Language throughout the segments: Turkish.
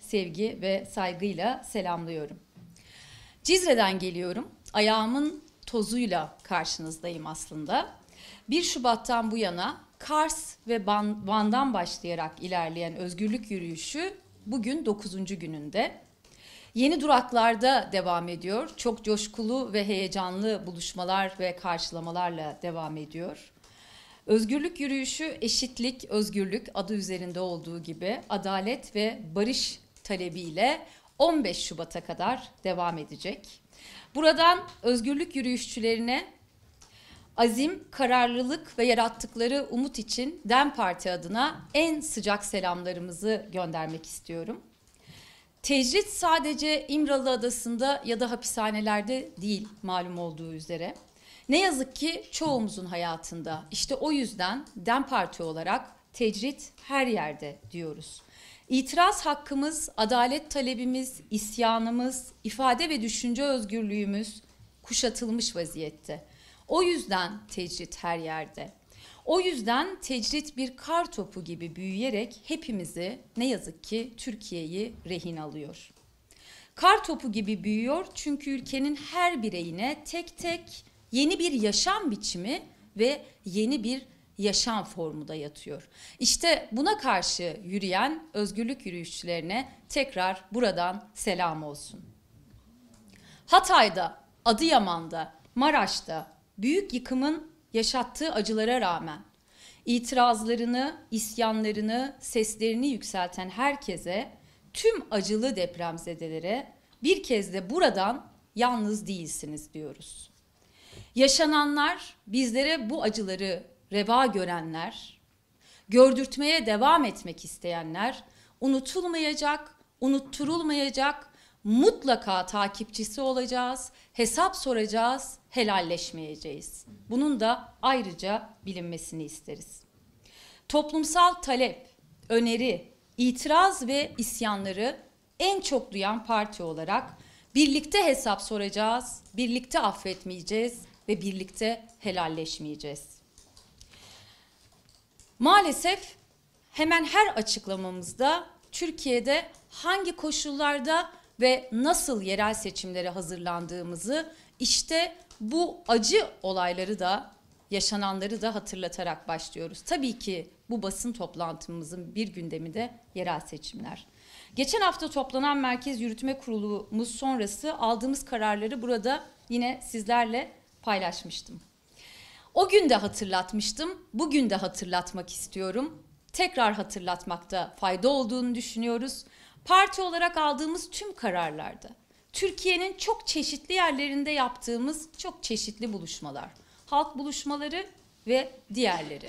sevgi ve saygıyla selamlıyorum. Cizre'den geliyorum. Ayağımın tozuyla karşınızdayım aslında. 1 Şubat'tan bu yana Kars ve Van'dan başlayarak ilerleyen özgürlük yürüyüşü bugün 9. gününde. Yeni duraklarda devam ediyor. Çok coşkulu ve heyecanlı buluşmalar ve karşılamalarla devam ediyor. Özgürlük yürüyüşü eşitlik, özgürlük adı üzerinde olduğu gibi adalet ve barış talebiyle 15 Şubat'a kadar devam edecek. Buradan özgürlük yürüyüşçülerine azim, kararlılık ve yarattıkları umut için DEM Parti adına en sıcak selamlarımızı göndermek istiyorum. Tecrit sadece İmralı Adası'nda ya da hapishanelerde değil malum olduğu üzere. Ne yazık ki çoğumuzun hayatında. İşte o yüzden DEM Parti olarak tecrit her yerde diyoruz. İtiraz hakkımız, adalet talebimiz, isyanımız, ifade ve düşünce özgürlüğümüz kuşatılmış vaziyette. O yüzden tecrit her yerde. O yüzden tecrit bir kar topu gibi büyüyerek hepimizi ne yazık ki Türkiye'yi rehin alıyor. Kar topu gibi büyüyor çünkü ülkenin her bireyine tek tek yeni bir yaşam biçimi ve yeni bir yaşam formu da yatıyor. İşte buna karşı yürüyen özgürlük yürüyüşçülerine tekrar buradan selam olsun. Hatay'da, Adıyaman'da, Maraş'ta büyük yıkımın yaşattığı acılara rağmen itirazlarını, isyanlarını, seslerini yükselten herkese, tüm acılı depremzedelere bir kez de buradan yalnız değilsiniz diyoruz. Yaşananlar, bizlere bu acıları reva görenler, gördürtmeye devam etmek isteyenler, unutulmayacak, unutturulmayacak, mutlaka takipçisi olacağız, hesap soracağız, helalleşmeyeceğiz. Bunun da ayrıca bilinmesini isteriz. Toplumsal talep, öneri, itiraz ve isyanları en çok duyan parti olarak birlikte hesap soracağız, birlikte affetmeyeceğiz ve birlikte helalleşmeyeceğiz. Maalesef hemen her açıklamamızda Türkiye'de hangi koşullarda ve nasıl yerel seçimlere hazırlandığımızı, işte bu acı olayları da, yaşananları da hatırlatarak başlıyoruz. Tabii ki bu basın toplantımızın bir gündemi de yerel seçimler. Geçen hafta toplanan Merkez Yürütme Kurulumuz sonrası aldığımız kararları burada yine sizlerle paylaşmıştım. O gün de hatırlatmıştım, bugün de hatırlatmak istiyorum. Tekrar hatırlatmakta fayda olduğunu düşünüyoruz. Parti olarak aldığımız tüm kararlarda, Türkiye'nin çok çeşitli yerlerinde yaptığımız çok çeşitli buluşmalar, halk buluşmaları ve diğerleri.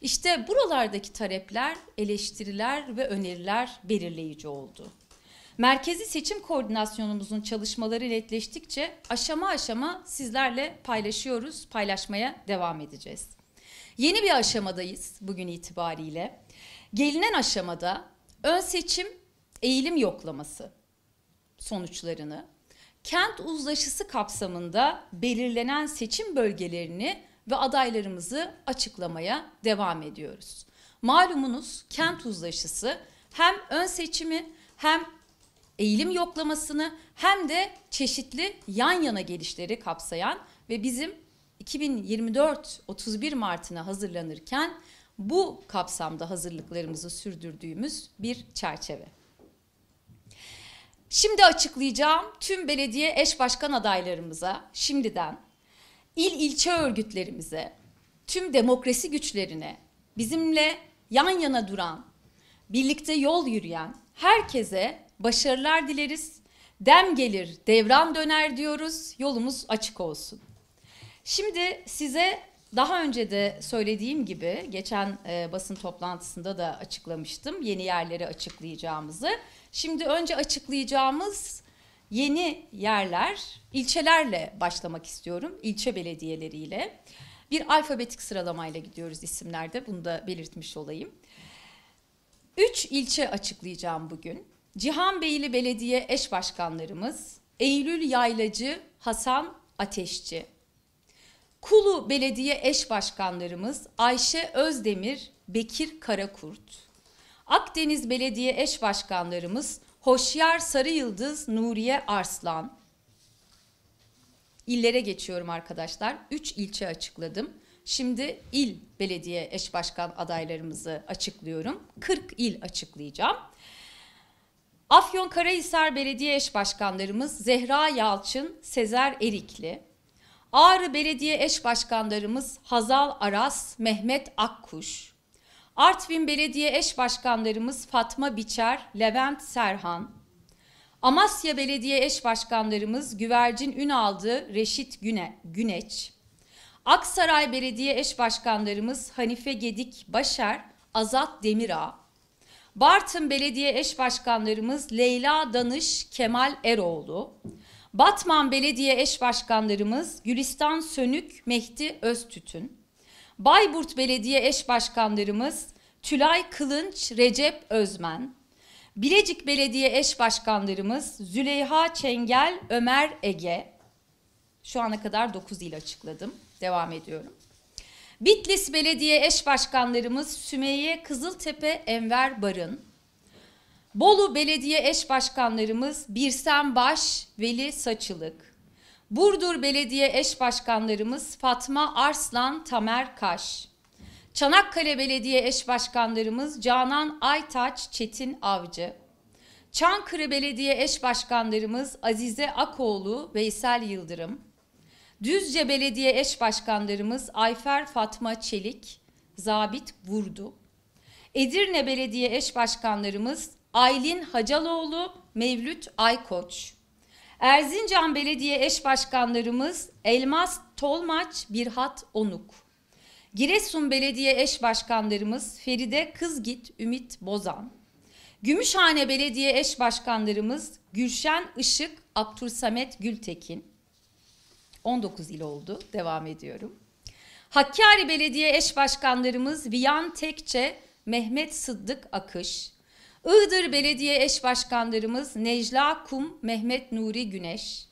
İşte buralardaki talepler, eleştiriler ve öneriler belirleyici oldu. Merkezi Seçim Koordinasyonumuzun çalışmaları netleştikçe aşama aşama sizlerle paylaşıyoruz, paylaşmaya devam edeceğiz. Yeni bir aşamadayız bugün itibariyle. Gelinen aşamada ön seçim eğilim yoklaması sonuçlarını, kent uzlaşısı kapsamında belirlenen seçim bölgelerini ve adaylarımızı açıklamaya devam ediyoruz. Malumunuz kent uzlaşısı hem ön seçimi hem eğilim yoklamasını hem de çeşitli yan yana gelişleri kapsayan ve bizim 2024 31 Mart'ına hazırlanırken bu kapsamda hazırlıklarımızı sürdürdüğümüz bir çerçeve. Şimdi açıklayacağım tüm belediye eş başkan adaylarımıza, şimdiden il-ilçe örgütlerimize, tüm demokrasi güçlerine, bizimle yan yana duran, birlikte yol yürüyen herkese başarılar dileriz. Dem gelir, devran döner diyoruz. Yolumuz açık olsun. Şimdi size daha önce de söylediğim gibi, geçen basın toplantısında da açıklamıştım yeni yerleri açıklayacağımızı. Şimdi önce açıklayacağımız yeni yerler, ilçelerle başlamak istiyorum. İlçe belediyeleriyle. Bir alfabetik sıralamayla gidiyoruz isimlerde. Bunu da belirtmiş olayım. 3 ilçe açıklayacağım bugün. Cihanbeyli Belediye eş başkanlarımız Eylül Yaylacı, Hasan Ateşçi. Kulu Belediye eş başkanlarımız Ayşe Özdemir, Bekir Karakurt. Akdeniz Belediye eş başkanlarımız Hoşyar Sarıyıldız Nuriye Arslan. İllere geçiyorum arkadaşlar. 3 ilçe açıkladım. Şimdi il belediye eş başkan adaylarımızı açıklıyorum. 40 il açıklayacağım. Afyonkarahisar belediye eş başkanlarımız Zehra Yalçın, Sezer Erikli. Ağrı belediye eş başkanlarımız Hazal Aras, Mehmet Akkuş. Artvin belediye eş başkanlarımız Fatma Biçer, Levent Serhan. Amasya belediye eş başkanlarımız Güvercin Ünaldı, Reşit Güneç. Aksaray belediye eş başkanlarımız Hanife Gedik Başer, Azat Demirağ. Bartın belediye eş başkanlarımız Leyla Danış, Kemal Eroğlu. Batman belediye eş başkanlarımız Gülistan Sönük, Mehdi Öztütün. Bayburt belediye eş başkanlarımız Tülay Kılınç, Recep Özmen. Bilecik belediye eş başkanlarımız Züleyha Çengel, Ömer Ege. Şu ana kadar 9 il açıkladım. Devam ediyorum. Bitlis belediye eş başkanlarımız Sümeyye Kızıltepe, Enver Barın. Bolu belediye eş başkanlarımız Birsem Baş, Veli Saçılık. Burdur belediye eş başkanlarımız Fatma Arslan, Tamer Kaş. Çanakkale belediye eş başkanlarımız Canan Aytaç, Çetin Avcı. Çankırı belediye eş başkanlarımız Azize Akoğlu, Veysel Yıldırım. Düzce belediye eş başkanlarımız Ayfer Fatma Çelik, Zabit Vurdu. Edirne belediye eş başkanlarımız Aylin Hacaloğlu, Mevlüt Aykoç. Erzincan belediye eş başkanlarımız Elmas Tolmaç, Birhat Onuk. Giresun belediye eş başkanlarımız Feride Kızgit, Ümit Bozan. Gümüşhane belediye eş başkanlarımız Gülşen Işık, Abdülsamet Gültekin. 19 il oldu. Devam ediyorum. Hakkari belediye eş başkanlarımız Viyan Tekçe, Mehmet Sıddık Akış. Iğdır belediye eş başkanlarımız Necla Kum, Mehmet Nuri Güneş.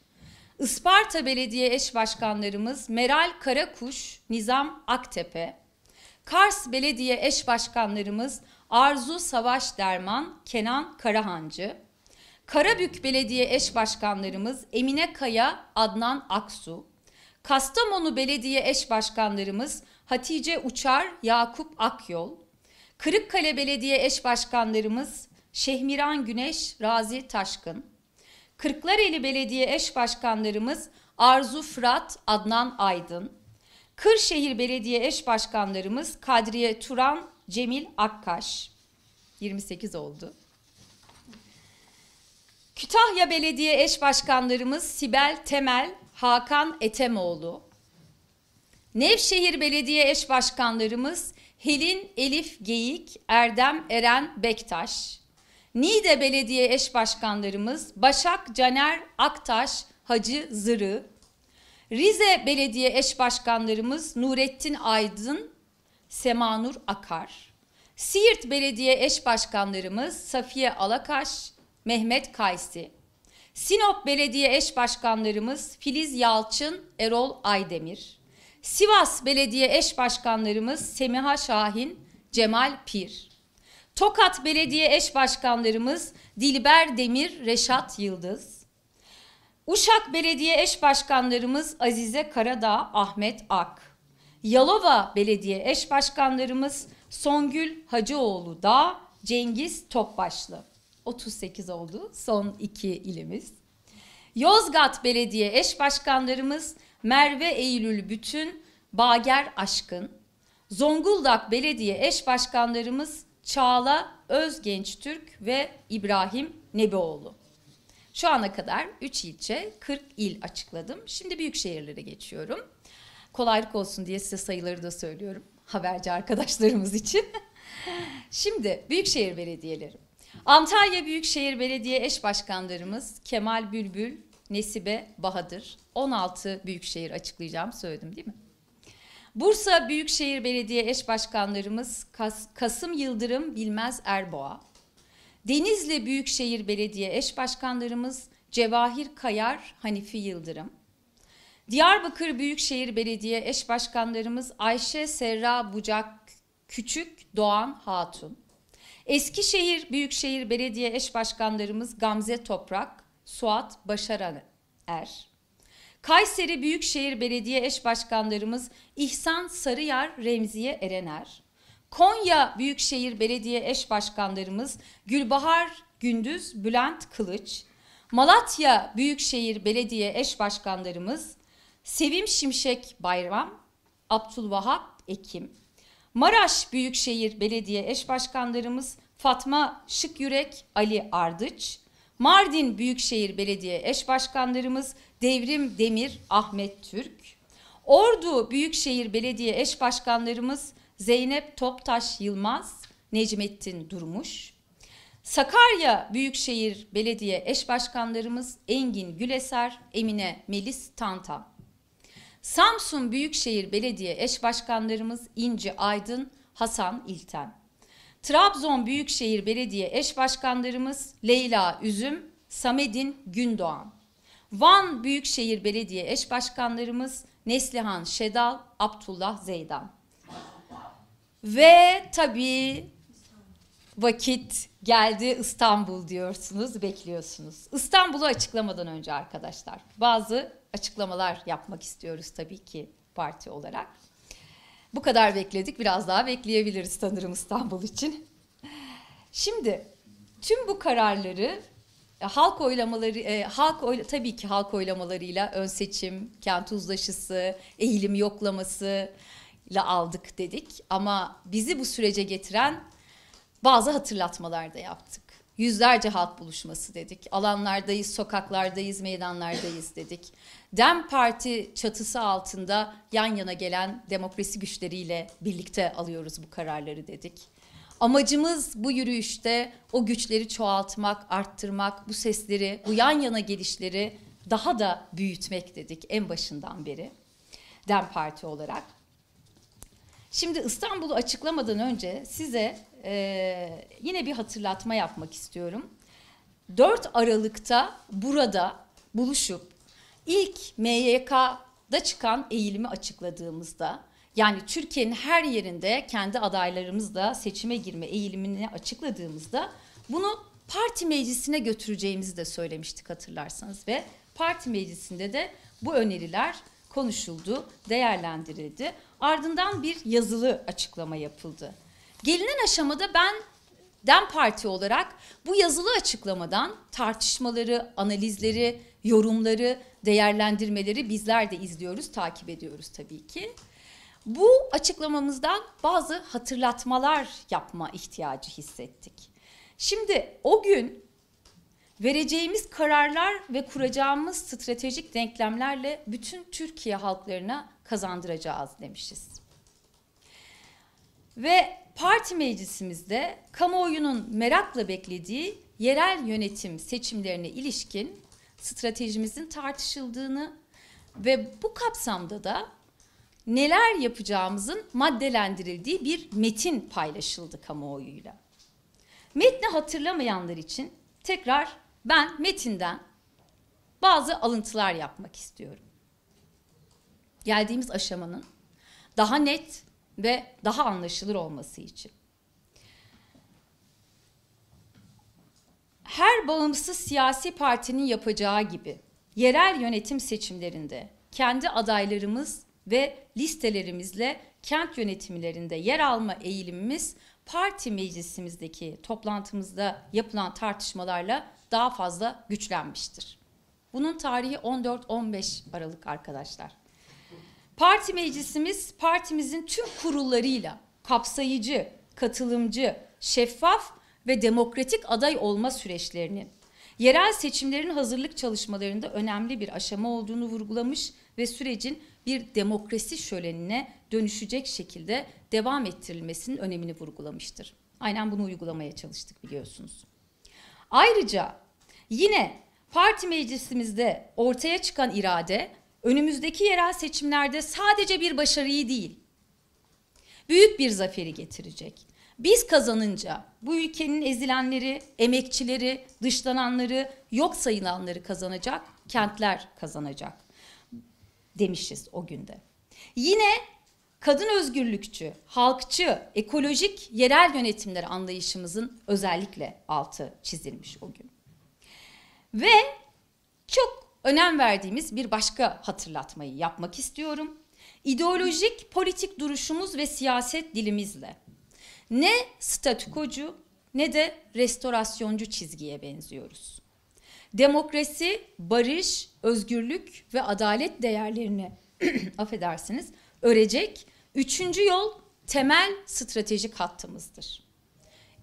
Isparta belediye eş başkanlarımız Meral Karakuş, Nizam Aktepe. Kars belediye eş başkanlarımız Arzu Savaş Derman, Kenan Karahancı. Karabük belediye eş başkanlarımız Emine Kaya, Adnan Aksu. Kastamonu belediye eş başkanlarımız Hatice Uçar, Yakup Akyol. Kırıkkale belediye eş başkanlarımız Şehmiran Güneş, Razi Taşkın. Kırklareli belediye eş başkanlarımız Arzu Fırat, Adnan Aydın. Kırşehir belediye eş başkanlarımız Kadriye Turan, Cemil Akkaş. 28 oldu. Kütahya belediye eş başkanlarımız Sibel Temel, Hakan Etemoğlu. Nevşehir belediye eş başkanlarımız Helin Elif Geyik, Erdem Eren Bektaş. Niğde belediye eş başkanlarımız Başak Caner Aktaş, Hacı Zırı. Rize belediye eş başkanlarımız Nurettin Aydın, Semanur Akar. Siirt belediye eş başkanlarımız Safiye Alakaş, Mehmet Kaysi. Sinop belediye eş başkanlarımız Filiz Yalçın, Erol Aydemir. Sivas belediye eş başkanlarımız Semiha Şahin, Cemal Pir. Tokat belediye eş başkanlarımız Dilber Demir, Reşat Yıldız. Uşak belediye eş başkanlarımız Azize Karadağ, Ahmet Ak. Yalova belediye eş başkanlarımız Songül Hacıoğlu Dağ, Cengiz Topbaşlı. 38 oldu son 2 ilimiz. Yozgat belediye eş başkanlarımız Merve Eylül Bütün, Bager Aşkın. Zonguldak belediye eş başkanlarımız Çağla Özgençtürk ve İbrahim Nebioğlu. Şu ana kadar 3 ilçe, 40 il açıkladım. Şimdi büyük şehirlere geçiyorum. Kolaylık olsun diye size sayıları da söylüyorum haberci arkadaşlarımız için. Şimdi büyükşehir belediyeleri. Antalya Büyükşehir Belediye eş başkanlarımız Kemal Bülbül, Nesibe Bahadır. 16 büyükşehir açıklayacağım, söyledim değil mi? Bursa Büyükşehir Belediye eş başkanlarımız Kasım Yıldırım, Bilmez Erboğa. Denizli Büyükşehir Belediye eş başkanlarımız Cevahir Kayar, Hanifi Yıldırım. Diyarbakır Büyükşehir Belediye eş başkanlarımız Ayşe Serra Bucak Küçük, Doğan Hatun. Eskişehir Büyükşehir Belediye Eş Başkanlarımız Gamze Toprak, Suat Başaraner. Kayseri Büyükşehir Belediye Eş Başkanlarımız İhsan Sarıyar, Remziye Erener. Konya Büyükşehir Belediye Eş Başkanlarımız Gülbahar Gündüz, Bülent Kılıç. Malatya Büyükşehir Belediye Eş Başkanlarımız Sevim Şimşek Bayram, Abdülvahap Ekim. Maraş Büyükşehir Belediye Eş Başkanlarımız Fatma Şıkyürek, Ali Ardıç. Mardin Büyükşehir Belediye Eş Başkanlarımız Devrim Demir, Ahmet Türk. Ordu Büyükşehir Belediye Eş Başkanlarımız Zeynep Toptaş Yılmaz, Necmettin Durmuş. Sakarya Büyükşehir Belediye Eş Başkanlarımız Engin Güleser, Emine Melis Tantam. Samsun Büyükşehir Belediye Eş Başkanlarımız İnci Aydın, Hasan İlten. Trabzon Büyükşehir Belediye Eş Başkanlarımız Leyla Üzüm, Samedin Gündoğan. Van Büyükşehir Belediye Eş Başkanlarımız Neslihan Şedal, Abdullah Zeydan. Ve tabii vakit geldi, İstanbul diyorsunuz, bekliyorsunuz. İstanbul'u açıklamadan önce arkadaşlar bazı açıklamalar yapmak istiyoruz tabii ki parti olarak. Bu kadar bekledik, biraz daha bekleyebiliriz sanırım İstanbul için. Şimdi tüm bu kararları halk oylamalarıyla ön seçim, kent uzlaşısı, eğilim yoklaması ile aldık dedik. Ama bizi bu sürece getiren bazı hatırlatmalar da yaptık. Yüzlerce halk buluşması dedik. Alanlardayız, sokaklardayız, meydanlardayız dedik. DEM Parti çatısı altında yan yana gelen demokrasi güçleriyle birlikte alıyoruz bu kararları dedik. Amacımız bu yürüyüşte o güçleri çoğaltmak, arttırmak, bu sesleri, bu yan yana gelişleri daha da büyütmek dedik en başından beri DEM Parti olarak. Şimdi İstanbul'u açıklamadan önce size yine bir hatırlatma yapmak istiyorum. 4 Aralık'ta burada buluşup ilk MYK'da çıkan eğilimi açıkladığımızda, yani Türkiye'nin her yerinde kendi adaylarımızla seçime girme eğilimini açıkladığımızda bunu parti meclisine götüreceğimizi de söylemiştik hatırlarsanız ve parti meclisinde de bu öneriler konuşuldu, değerlendirildi. Ardından bir yazılı açıklama yapıldı. Gelinen aşamada ben DEM Parti olarak bu yazılı açıklamadan tartışmaları, analizleri, yorumları, değerlendirmeleri bizler de izliyoruz, takip ediyoruz tabii ki. Bu açıklamamızdan bazı hatırlatmalar yapma ihtiyacı hissettik. Şimdi o gün vereceğimiz kararlar ve kuracağımız stratejik denklemlerle bütün Türkiye halklarına kazandıracağız demişiz. Ve parti meclisimizde kamuoyunun merakla beklediği yerel yönetim seçimlerine ilişkin stratejimizin tartışıldığını ve bu kapsamda da neler yapacağımızın maddelendirildiği bir metin paylaşıldı kamuoyuyla. Metni hatırlamayanlar için tekrar ben metinden bazı alıntılar yapmak istiyorum. Geldiğimiz aşamanın daha net ve daha anlaşılır olması için. Her bağımsız siyasi partinin yapacağı gibi yerel yönetim seçimlerinde kendi adaylarımız ve listelerimizle kent yönetimlerinde yer alma eğilimimiz parti meclisimizdeki toplantımızda yapılan tartışmalarla daha fazla güçlenmiştir. Bunun tarihi 14-15 Aralık arkadaşlar. Parti meclisimiz partimizin tüm kurullarıyla kapsayıcı, katılımcı, şeffaf ve demokratik aday olma süreçlerinin yerel seçimlerin hazırlık çalışmalarında önemli bir aşama olduğunu vurgulamış ve sürecin bir demokrasi şölenine dönüşecek şekilde devam ettirilmesinin önemini vurgulamıştır. Aynen bunu uygulamaya çalıştık biliyorsunuz. Ayrıca yine parti meclisimizde ortaya çıkan irade önümüzdeki yerel seçimlerde sadece bir başarıyı değil, büyük bir zaferi getirecek. Biz kazanınca bu ülkenin ezilenleri, emekçileri, dışlananları, yok sayılanları kazanacak, kentler kazanacak demişiz o günde. Yine kadın özgürlükçü, halkçı, ekolojik yerel yönetimler anlayışımızın özellikle altı çizilmiş o gün. Ve çok önem verdiğimiz bir başka hatırlatmayı yapmak istiyorum. İdeolojik, politik duruşumuz ve siyaset dilimizle ne statükocu ne de restorasyoncu çizgiye benziyoruz. Demokrasi, barış, özgürlük ve adalet değerlerini affedersiniz, örecek üçüncü yol temel stratejik hattımızdır.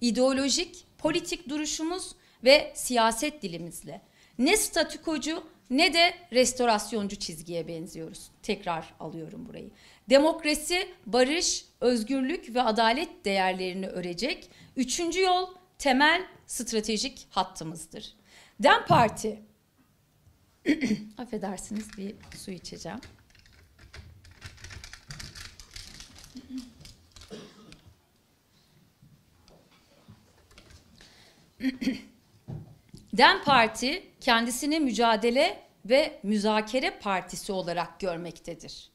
İdeolojik, politik duruşumuz ve siyaset dilimizle ne statükocu ne de restorasyoncu çizgiye benziyoruz. Tekrar alıyorum burayı. Demokrasi, barış, özgürlük ve adalet değerlerini örecek üçüncü yol temel stratejik hattımızdır. DEM Parti, affedersiniz bir su içeceğim. DEM Parti kendisini mücadele ve müzakere partisi olarak görmektedir.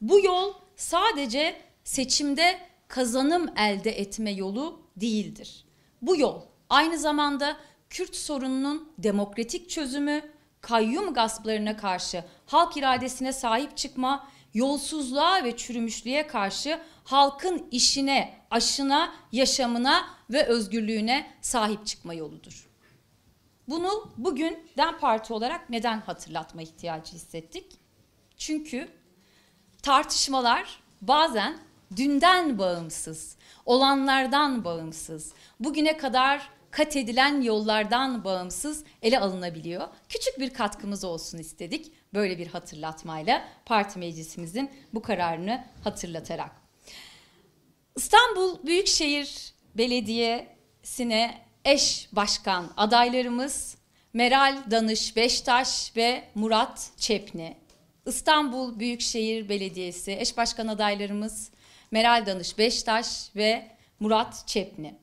Bu yol sadece seçimde kazanım elde etme yolu değildir. Bu yol aynı zamanda Kürt sorununun demokratik çözümü, kayyum gasplarına karşı halk iradesine sahip çıkma, yolsuzluğa ve çürümüşlüğe karşı halkın işine, aşına, yaşamına ve özgürlüğüne sahip çıkma yoludur. Bunu bugün DEM Parti olarak neden hatırlatma ihtiyacı hissettik? Çünkü tartışmalar bazen dünden bağımsız, olanlardan bağımsız, bugüne kadar kat edilen yollardan bağımsız ele alınabiliyor. Küçük bir katkımız olsun istedik böyle bir hatırlatmayla, parti meclisimizin bu kararını hatırlatarak. İstanbul Büyükşehir Belediyesi'ne eş başkan adaylarımız Meral Danış Beştaş ve Murat Çepni. İstanbul Büyükşehir Belediyesi eş başkan adaylarımız Meral Danış Beştaş ve Murat Çepni.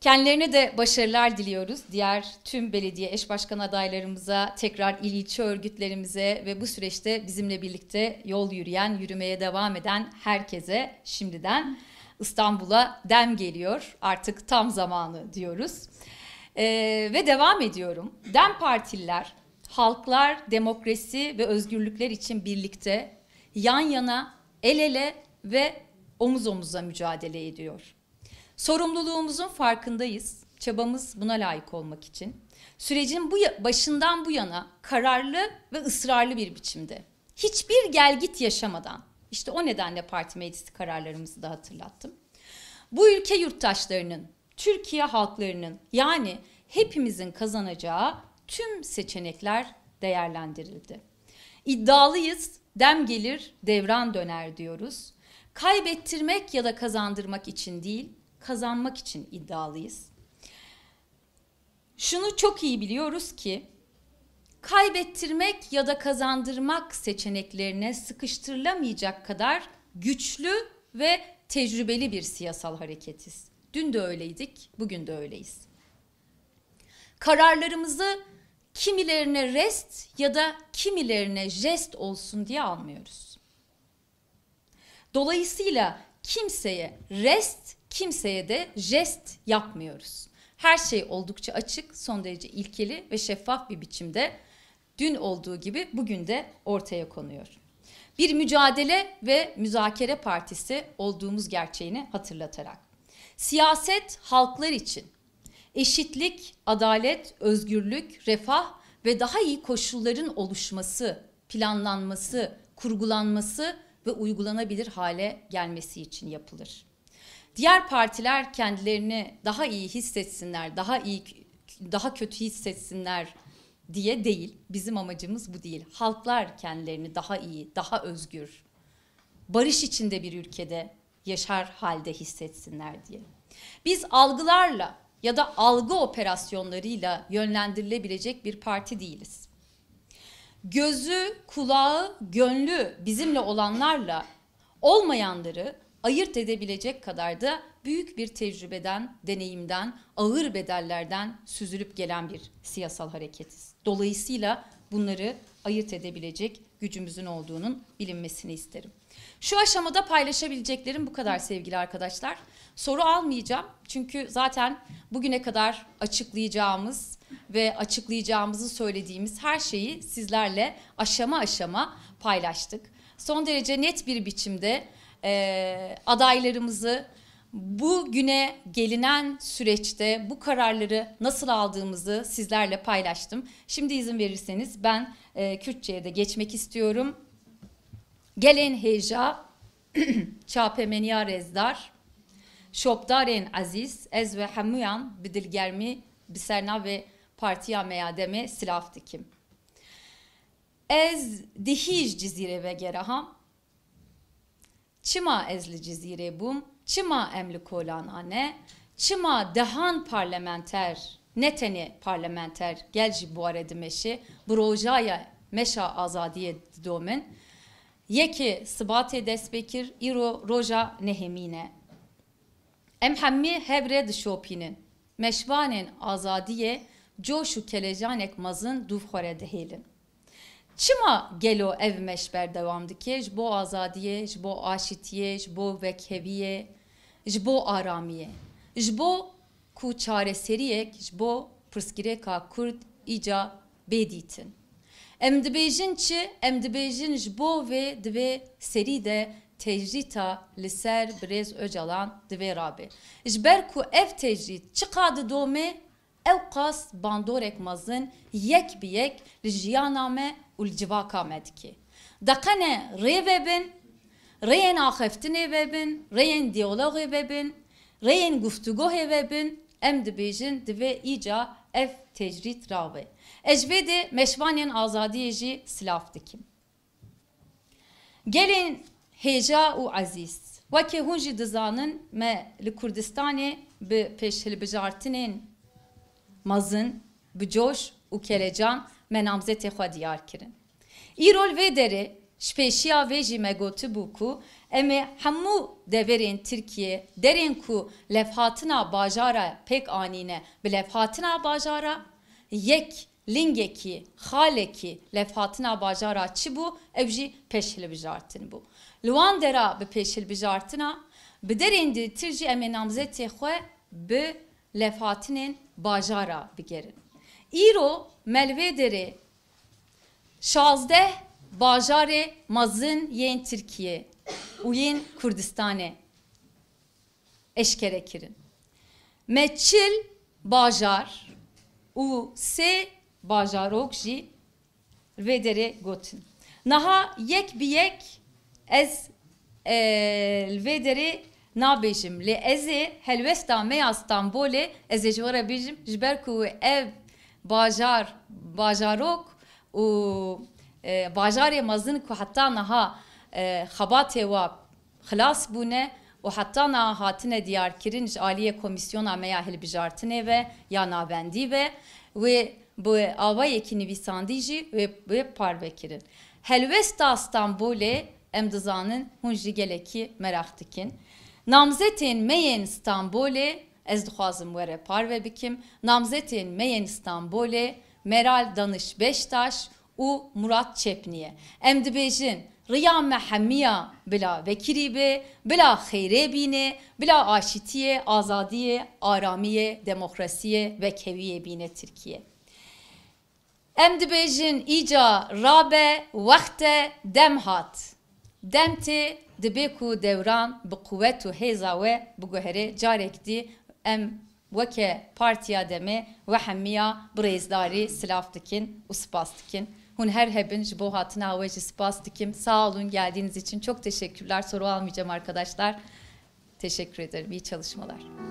Kendilerine de başarılar diliyoruz. Diğer tüm belediye eş başkan adaylarımıza, tekrar il ilçe örgütlerimize ve bu süreçte bizimle birlikte yol yürüyen, yürümeye devam eden herkese şimdiden İstanbul'a DEM geliyor. Artık tam zamanı diyoruz. Ve devam ediyorum. DEM Partililer, halklar, demokrasi ve özgürlükler için birlikte, yan yana, el ele ve omuz omuza mücadele ediyor. Sorumluluğumuzun farkındayız. Çabamız buna layık olmak için. Sürecin başından bu yana kararlı ve ısrarlı bir biçimde, hiçbir gelgit yaşamadan, işte o nedenle parti meclisi kararlarımızı da hatırlattım. Bu ülke yurttaşlarının, Türkiye halklarının, yani hepimizin kazanacağı tüm seçenekler değerlendirildi. İddialıyız, DEM gelir, devran döner diyoruz. Kaybettirmek ya da kazandırmak için değil, kazanmak için iddialıyız. Şunu çok iyi biliyoruz ki, kaybettirmek ya da kazandırmak seçeneklerine sıkıştırılamayacak kadar güçlü ve tecrübeli bir siyasal hareketiz. Dün de öyleydik, bugün de öyleyiz. Kararlarımızı kimilerine rest ya da kimilerine jest olsun diye almıyoruz. Dolayısıyla kimseye rest, kimseye de jest yapmıyoruz. Her şey oldukça açık, son derece ilkeli ve şeffaf bir biçimde dün olduğu gibi bugün de ortaya konuyor. Bir mücadele ve müzakere partisi olduğumuz gerçeğini hatırlatarak. Siyaset halklar için eşitlik, adalet, özgürlük, refah ve daha iyi koşulların oluşması, planlanması, kurgulanması ve uygulanabilir hale gelmesi için yapılır. Diğer partiler kendilerini daha iyi hissetsinler, daha kötü hissetsinler diye değil. Bizim amacımız bu değil. Halklar kendilerini daha iyi, daha özgür, barış içinde bir ülkede yaşar halde hissetsinler diye. Biz algılarla ya da algı operasyonlarıyla yönlendirilebilecek bir parti değiliz. Gözü, kulağı, gönlü bizimle olanlarla olmayanları ayırt edebilecek kadar da büyük bir tecrübeden, deneyimden, ağır bedellerden süzülüp gelen bir siyasal hareketiz. Dolayısıyla bunları ayırt edebilecek gücümüzün olduğunun bilinmesini isterim. Şu aşamada paylaşabileceklerim bu kadar sevgili arkadaşlar. Soru almayacağım çünkü zaten bugüne kadar açıklayacağımız ve açıklayacağımızı söylediğimiz her şeyi sizlerle aşama aşama paylaştık. Son derece net bir biçimde adaylarımızı bugüne gelinen süreçte bu kararları nasıl aldığımızı sizlerle paylaştım. Şimdi izin verirseniz ben Kürtçe'ye de geçmek istiyorum. Gelen heja, çapemeniya rezdar, şopdaren aziz, ez ve hamuyan bidilgermi biserna ve partiya meyademe silaf dikim. Ez dihij cizire ve geraham, çima ezli cizire bum, çima emlik olan anne, çima dehan parlamenter, neteni parlamenter, gelci bu arada meşi, brojaya meşa azadiye domen, yeki sıbate desbekir, iro roja nehemine. Emhammi hebred şopinin, meşvanin azadiye, coşu kelejanek mazın duvhore dehelin. Çima gelo ev meşber devamdike, jbo azadiye, jbo aşitiye, jbo vekheviye, jbo aramiye, jbo ku çareseriyek, jbo pırskireka kurd ica beditin. Em dibêjin çi, em dibêjin jbo ve dve seri de tecrita li ser brez öcalan dve rabe. Jber ku ev tecrit çi qadı dome, ev qas bandorek mazın yek biyek li jiyaname ul civaka medki. Dakane revebin, reyen aheftin evebin, reyen diyalog evebin, reyen guftugo evebin, em dibêjin dve ica ev tecrit rabe. Ejbede meşvanyen azadiyeji silaf dikim. Gelin heja u aziz. Vaki hunji dizanın me li Kurdistan'e bi peşhil bijartinin mazın bi coş u kelecan me namzete xwe diyar kirin. İrol ve deri şpeşiya veji me gotu buku eme hemû deverin Türkiye derin ku lefhatına bajara pek anine bi lefhatına bajara yek lingeki, haleki, lefhatına bajara çi bu, evji peşhili bijartin bu. Luan dera bi peşhili bijartina, bi derindi tirji eme namzeti xwe bi lefhatinin bajara bigerin. İro melve deri, şazdeh bajare mazın yen Türkiye, uyen Kürdistan'e eşkere kirin. Meçil bajar, u se bajarok ji vedere gotin. Naha yek biyek ez vedere nabejim. Le eze helvesta meya İstanbul'e eze jivara bejim. Jberku ev bajar bajarok u bajare mazın ku hatta naha xabate ve xlas bune u hatta naha hatine diyar kirin aliye komisyona meya helbijartine ve yanabendi ve bu ava yekini visandici ve parvekirin. Helvesta İstanbul'e emdizanın hunji geleki meraktikin. Namzetin meyen İstanbul'e ez duhazım vere parve bikim. Namzetin meyen İstanbul'e Meral Danış Beştaş u Murat Çepniye. Emdibejin riya mehemmiya bila vekiribe, bila kheyrebine, bila aşitiye, azadiye, aramiye, demokrasiye ve keviye bine Türkiye. Em dibêjin îca rabe wexte dem hat. Dem tê dibe ku devran bi quwet û hêza we biguhere carek dî em weke partiya demê wehemiya bi rêzdarî silaf dikin û spas dikin. Hun her hebin ji bo hatina we jî spas dikim. Sağ olun geldiğiniz için çok teşekkürler. Soru almayacağım arkadaşlar. Teşekkür ederim. İyi çalışmalar.